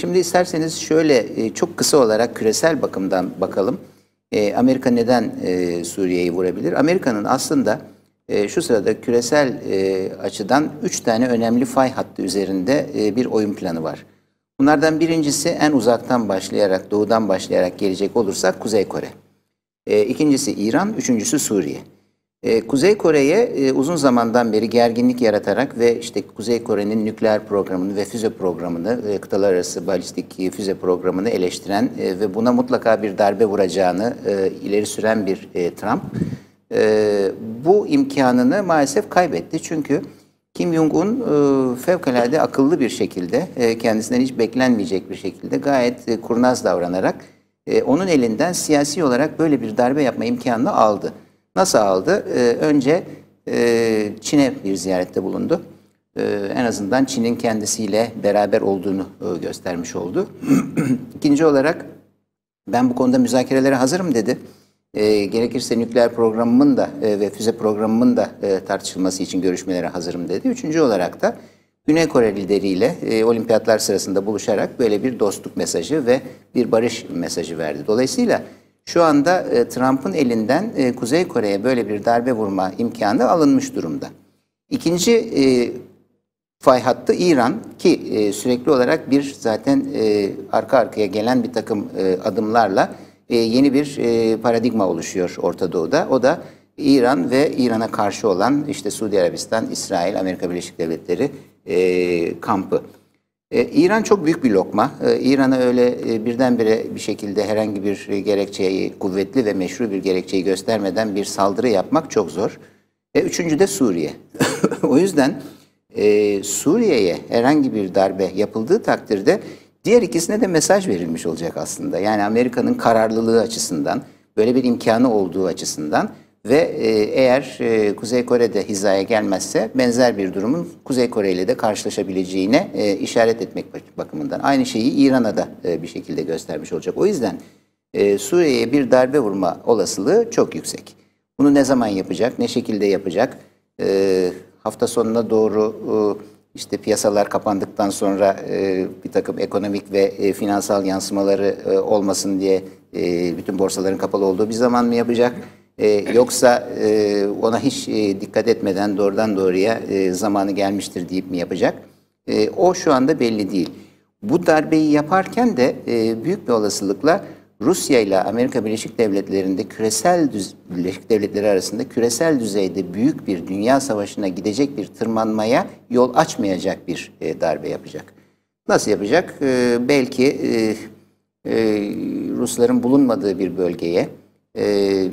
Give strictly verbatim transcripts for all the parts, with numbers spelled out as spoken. Şimdi isterseniz şöyle çok kısa olarak küresel bakımdan bakalım. Amerika neden Suriye'yi vurabilir? Amerika'nın aslında şu sırada küresel açıdan üç tane önemli fay hattı üzerinde bir oyun planı var. Bunlardan birincisi, en uzaktan başlayarak, doğudan başlayarak gelecek olursak Kuzey Kore. İkincisi İran, üçüncüsü Suriye. Kuzey Kore'ye uzun zamandan beri gerginlik yaratarak ve işte Kuzey Kore'nin nükleer programını ve füze programını, kıtalar arası balistik füze programını eleştiren ve buna mutlaka bir darbe vuracağını ileri süren bir Trump, bu imkanını maalesef kaybetti. Çünkü Kim Jong-un fevkalade akıllı bir şekilde, kendisinden hiç beklenmeyecek bir şekilde gayet kurnaz davranarak onun elinden siyasi olarak böyle bir darbe yapma imkanını aldı. Nasıl aldı? Ee, önce e, Çin'e bir ziyarette bulundu. Ee, en azından Çin'in kendisiyle beraber olduğunu e, göstermiş oldu. İkinci olarak, ben bu konuda müzakerelere hazırım dedi. E, gerekirse nükleer programımın da e, ve füze programımın da e, tartışılması için görüşmelere hazırım dedi. Üçüncü olarak da Güney Kore lideriyle e, olimpiyatlar sırasında buluşarak böyle bir dostluk mesajı ve bir barış mesajı verdi. Dolayısıyla şu anda e, Trump'ın elinden e, Kuzey Kore'ye böyle bir darbe vurma imkanı alınmış durumda. İkinci e, fay hattı İran ki e, sürekli olarak bir zaten e, arka arkaya gelen bir takım e, adımlarla e, yeni bir e, paradigma oluşuyor Orta Doğu'da. O da İran ve İran'a karşı olan işte Suudi Arabistan, İsrail, Amerika Birleşik Devletleri e, kampı. Ee, İran çok büyük bir lokma. Ee, İran'a öyle e, birdenbire bir şekilde herhangi bir gerekçeyi, kuvvetli ve meşru bir gerekçeyi göstermeden bir saldırı yapmak çok zor. E, üçüncü de Suriye. O yüzden e, Suriye'ye herhangi bir darbe yapıldığı takdirde diğer ikisine de mesaj verilmiş olacak aslında. Yani Amerika'nın kararlılığı açısından, böyle bir imkanı olduğu açısından ve e, eğer e, Kuzey Kore'de hizaya gelmezse benzer bir durumun Kuzey Kore ile de karşılaşabileceğine e, işaret etmek bakımından. Aynı şeyi İran'a da e, bir şekilde göstermiş olacak. O yüzden e, Suriye'ye bir darbe vurma olasılığı çok yüksek. Bunu ne zaman yapacak, ne şekilde yapacak? E, hafta sonuna doğru e, işte piyasalar kapandıktan sonra e, bir takım ekonomik ve e, finansal yansımaları e, olmasın diye e, bütün borsaların kapalı olduğu bir zaman mı yapacak? Ee, yoksa e, ona hiç e, dikkat etmeden doğrudan doğruya e, zamanı gelmiştir deyip mi yapacak? E, o şu anda belli değil. Bu darbeyi yaparken de e, büyük bir olasılıkla Rusya ile Amerika Birleşik Devletleri'nde küresel düz- Birleşik Devletleri arasında küresel düzeyde büyük bir dünya savaşına gidecek bir tırmanmaya yol açmayacak bir e, darbe yapacak. Nasıl yapacak? E, belki e, e, Rusların bulunmadığı bir bölgeye,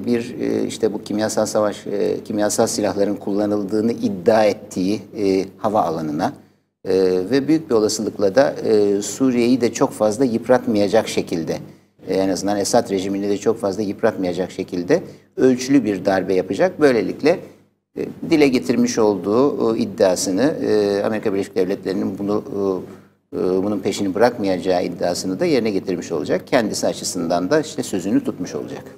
bir işte bu kimyasal savaş, kimyasal silahların kullanıldığını iddia ettiği hava alanına ve büyük bir olasılıkla da Suriye'yi de çok fazla yıpratmayacak şekilde, en azından Esad rejimini de çok fazla yıpratmayacak şekilde ölçülü bir darbe yapacak. Böylelikle dile getirmiş olduğu iddiasını, Amerika Birleşik Devletleri'nin bunu bunun peşini bırakmayacağı iddiasını da yerine getirmiş olacak. Kendisi açısından da işte sözünü tutmuş olacak.